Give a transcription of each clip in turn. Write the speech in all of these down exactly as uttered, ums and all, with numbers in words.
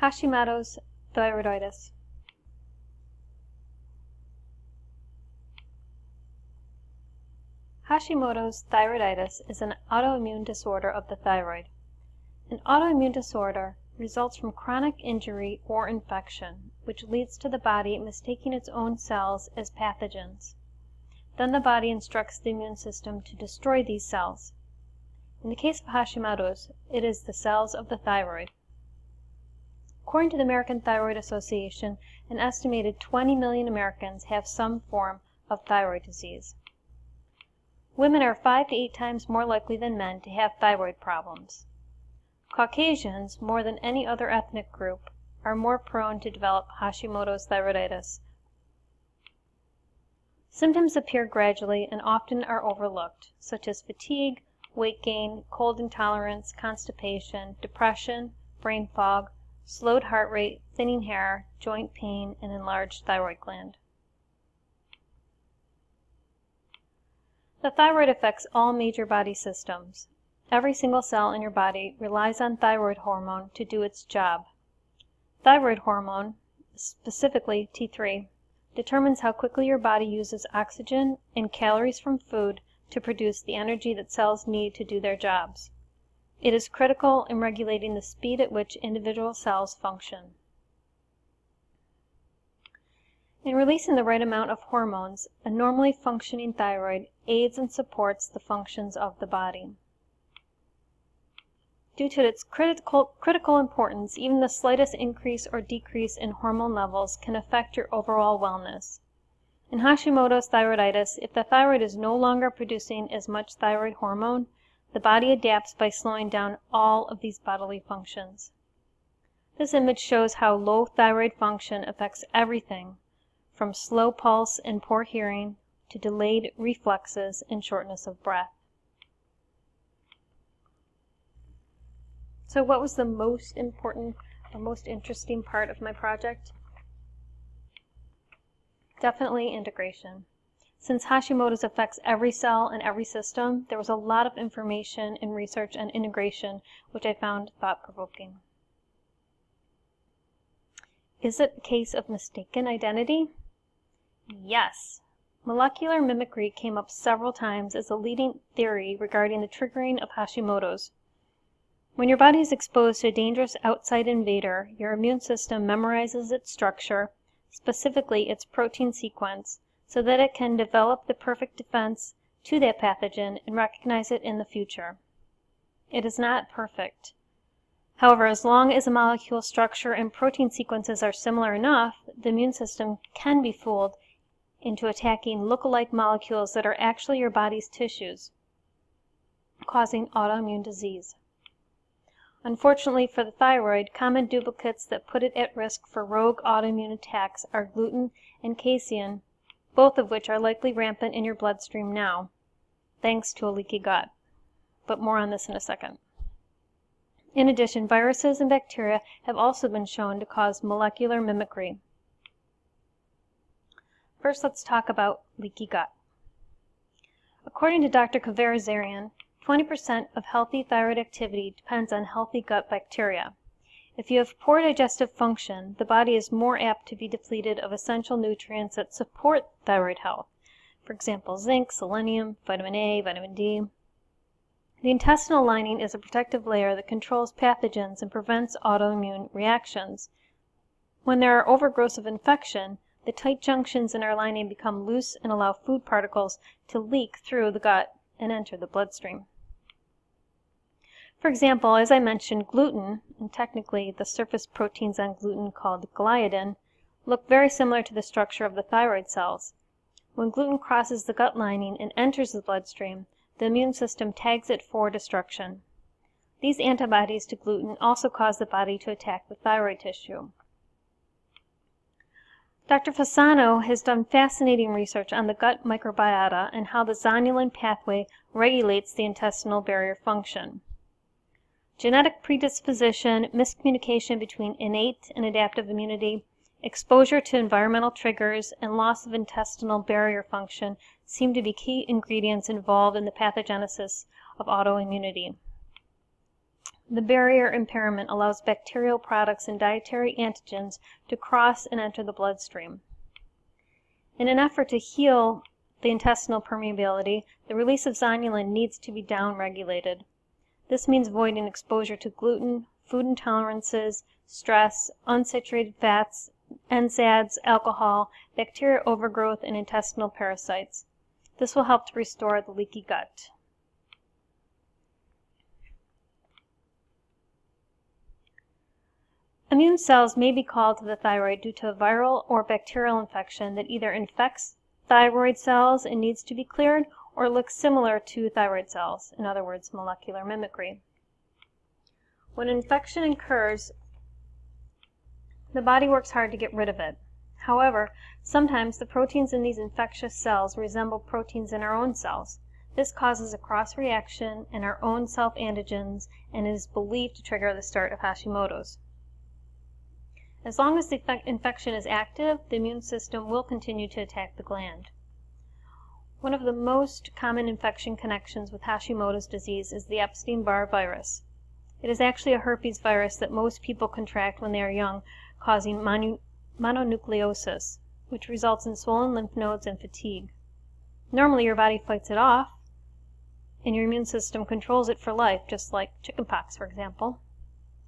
Hashimoto's thyroiditis. Hashimoto's thyroiditis is an autoimmune disorder of the thyroid. An autoimmune disorder results from chronic injury or infection, which leads to the body mistaking its own cells as pathogens. Then the body instructs the immune system to destroy these cells. In the case of Hashimoto's, it is the cells of the thyroid. According to the American Thyroid Association, an estimated twenty million Americans have some form of thyroid disease. Women are five to eight times more likely than men to have thyroid problems. Caucasians, more than any other ethnic group, are more prone to develop Hashimoto's thyroiditis. Symptoms appear gradually and often are overlooked, such as fatigue, weight gain, cold intolerance, constipation, depression, brain fog, slowed heart rate, thinning hair, joint pain, and enlarged thyroid gland. The thyroid affects all major body systems. Every single cell in your body relies on thyroid hormone to do its job. Thyroid hormone, specifically T three, determines how quickly your body uses oxygen and calories from food to produce the energy that cells need to do their jobs. It is critical in regulating the speed at which individual cells function. In releasing the right amount of hormones, a normally functioning thyroid aids and supports the functions of the body. Due to its critical, critical importance, even the slightest increase or decrease in hormone levels can affect your overall wellness. In Hashimoto's thyroiditis, if the thyroid is no longer producing as much thyroid hormone, the body adapts by slowing down all of these bodily functions. This image shows how low thyroid function affects everything, from slow pulse and poor hearing to delayed reflexes and shortness of breath. So what was the most important or most interesting part of my project? Definitely integration. Since Hashimoto's affects every cell and every system, there was a lot of information and research on integration, which I found thought-provoking. Is it a case of mistaken identity? Yes. Molecular mimicry came up several times as a leading theory regarding the triggering of Hashimoto's. When your body is exposed to a dangerous outside invader, your immune system memorizes its structure, specifically its protein sequence, so that it can develop the perfect defense to that pathogen and recognize it in the future. It is not perfect. However, as long as the molecule structure and protein sequences are similar enough, the immune system can be fooled into attacking look-alike molecules that are actually your body's tissues, causing autoimmune disease. Unfortunately for the thyroid, common duplicates that put it at risk for rogue autoimmune attacks are gluten and casein, both of which are likely rampant in your bloodstream now, thanks to a leaky gut. But more on this in a second. In addition, viruses and bacteria have also been shown to cause molecular mimicry. First, let's talk about leaky gut. According to Doctor Kavarazarian, twenty percent of healthy thyroid activity depends on healthy gut bacteria. If you have poor digestive function, the body is more apt to be depleted of essential nutrients that support thyroid health, for example, zinc, selenium, vitamin A, vitamin D. The intestinal lining is a protective layer that controls pathogens and prevents autoimmune reactions. When there are overgrowth of infection, the tight junctions in our lining become loose and allow food particles to leak through the gut and enter the bloodstream. For example, as I mentioned, gluten, and technically the surface proteins on gluten called gliadin, look very similar to the structure of the thyroid cells. When gluten crosses the gut lining and enters the bloodstream, the immune system tags it for destruction. These antibodies to gluten also cause the body to attack the thyroid tissue. Doctor Fasano has done fascinating research on the gut microbiota and how the zonulin pathway regulates the intestinal barrier function. Genetic predisposition, miscommunication between innate and adaptive immunity, exposure to environmental triggers, and loss of intestinal barrier function seem to be key ingredients involved in the pathogenesis of autoimmunity. The barrier impairment allows bacterial products and dietary antigens to cross and enter the bloodstream. In an effort to heal the intestinal permeability, the release of zonulin needs to be down-regulated. This means avoiding exposure to gluten, food intolerances, stress, unsaturated fats, N SAIDs, alcohol, bacterial overgrowth, and intestinal parasites. This will help to restore the leaky gut. Immune cells may be called to the thyroid due to a viral or bacterial infection that either infects thyroid cells and needs to be cleared or looks similar to thyroid cells, in other words, molecular mimicry. When infection occurs, the body works hard to get rid of it. However, sometimes the proteins in these infectious cells resemble proteins in our own cells. This causes a cross-reaction in our own self-antigens and is believed to trigger the start of Hashimoto's. As long as the infection is active, the immune system will continue to attack the gland. One of the most common infection connections with Hashimoto's disease is the Epstein-Barr virus. It is actually a herpes virus that most people contract when they are young, causing mononucleosis, which results in swollen lymph nodes and fatigue. Normally your body fights it off, and your immune system controls it for life, just like chickenpox, for example.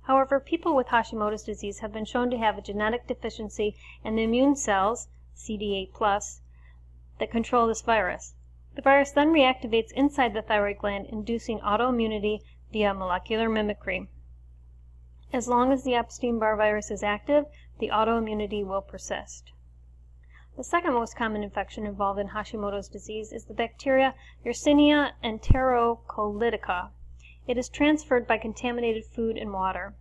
However, people with Hashimoto's disease have been shown to have a genetic deficiency in the immune cells, C D eight plus, that control this virus. The virus then reactivates inside the thyroid gland, inducing autoimmunity via molecular mimicry. As long as the Epstein-Barr virus is active, the autoimmunity will persist. The second most common infection involved in Hashimoto's disease is the bacteria Yersinia enterocolitica. It is transferred by contaminated food and water.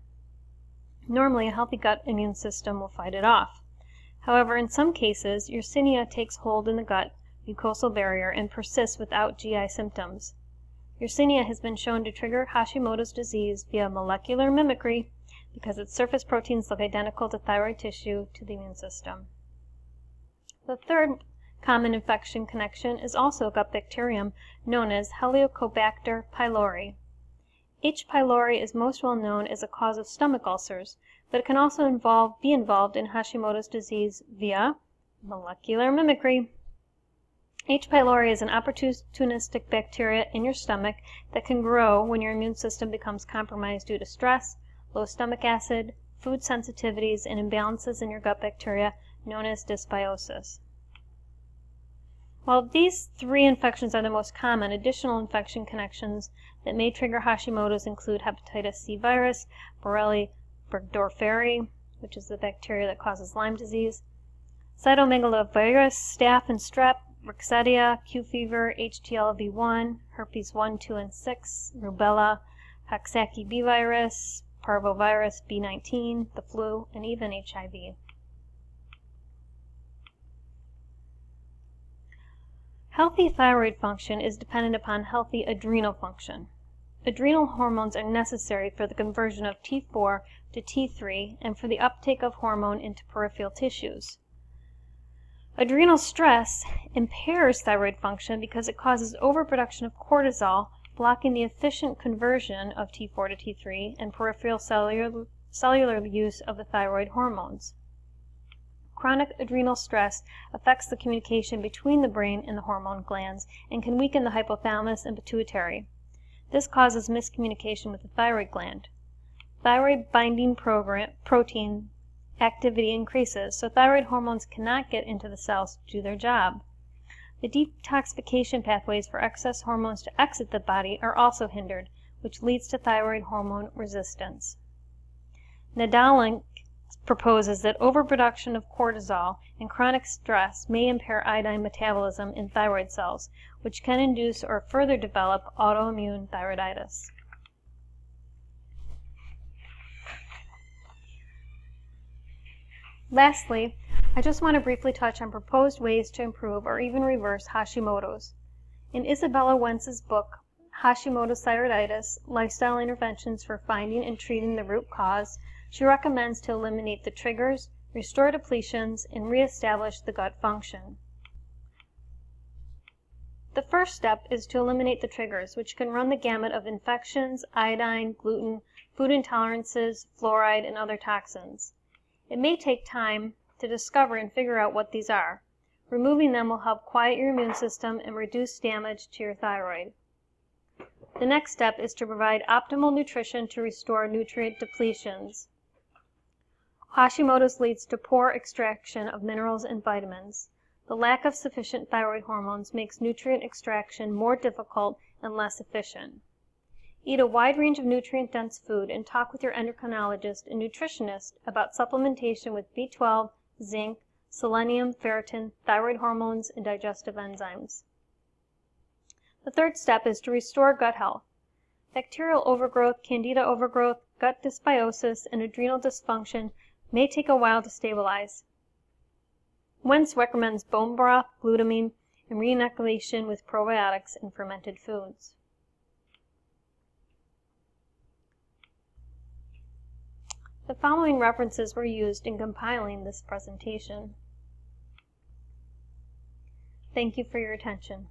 Normally, a healthy gut immune system will fight it off. However, in some cases, Yersinia takes hold in the gut mucosal barrier and persists without G I symptoms. Yersinia has been shown to trigger Hashimoto's disease via molecular mimicry, because its surface proteins look identical to thyroid tissue to the immune system. The third common infection connection is also a gut bacterium known as Helicobacter pylori. H. pylori is most well known as a cause of stomach ulcers, but it can also involve, be involved in Hashimoto's disease via molecular mimicry. H. pylori is an opportunistic bacteria in your stomach that can grow when your immune system becomes compromised due to stress, low stomach acid, food sensitivities, and imbalances in your gut bacteria known as dysbiosis. While these three infections are the most common, additional infection connections that may trigger Hashimoto's include hepatitis C virus, Borrelia burgdorferi, which is the bacteria that causes Lyme disease, cytomegalovirus, staph and strep, Rickettsia, Q fever, H T L V one, herpes one, two, and six, rubella, Coxsackie B virus, parvovirus B nineteen, the flu, and even H I V. Healthy thyroid function is dependent upon healthy adrenal function. Adrenal hormones are necessary for the conversion of T four to T three and for the uptake of hormone into peripheral tissues. Adrenal stress impairs thyroid function because it causes overproduction of cortisol, blocking the efficient conversion of T four to T three and peripheral cellular, cellular use of the thyroid hormones. Chronic adrenal stress affects the communication between the brain and the hormone glands and can weaken the hypothalamus and pituitary. This causes miscommunication with the thyroid gland. Thyroid binding program, protein activity increases, so thyroid hormones cannot get into the cells to do their job. The detoxification pathways for excess hormones to exit the body are also hindered, which leads to thyroid hormone resistance. Nadalink proposes that overproduction of cortisol and chronic stress may impair iodine metabolism in thyroid cells, which can induce or further develop autoimmune thyroiditis. Lastly, I just want to briefly touch on proposed ways to improve or even reverse Hashimoto's. In Isabella Wentz's book, Hashimoto's Thyroiditis, Lifestyle Interventions for Finding and Treating the Root Cause, she recommends to eliminate the triggers, restore depletions, and reestablish the gut function. The first step is to eliminate the triggers, which can run the gamut of infections, iodine, gluten, food intolerances, fluoride, and other toxins. It may take time to discover and figure out what these are. Removing them will help quiet your immune system and reduce damage to your thyroid. The next step is to provide optimal nutrition to restore nutrient depletions. Hashimoto's leads to poor extraction of minerals and vitamins. The lack of sufficient thyroid hormones makes nutrient extraction more difficult and less efficient. Eat a wide range of nutrient-dense food and talk with your endocrinologist and nutritionist about supplementation with B twelve, zinc, selenium, ferritin, thyroid hormones, and digestive enzymes. The third step is to restore gut health. Bacterial overgrowth, candida overgrowth, gut dysbiosis, and adrenal dysfunction may take a while to stabilize. Wentz recommends bone broth, glutamine, and reinocculation with probiotics and fermented foods. The following references were used in compiling this presentation. Thank you for your attention.